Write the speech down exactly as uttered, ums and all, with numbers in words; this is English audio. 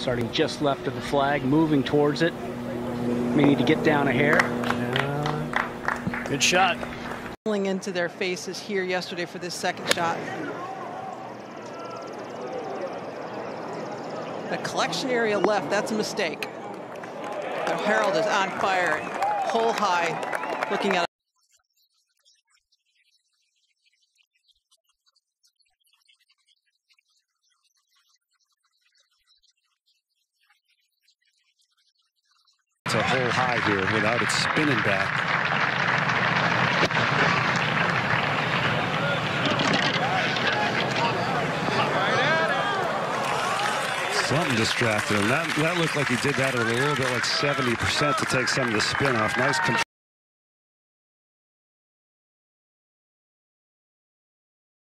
starting just left of the flag, moving towards it. We need to get down a hair. Yeah. Good shot. Into their faces here yesterday for this second shot. The collection area left, that's a mistake. So Harold is on fire, hole high, looking at it's a hole high here without it spinning back. Something distracted him. That, that looked like he did that at a little bit like seventy percent to take some of the spin off. Nice control.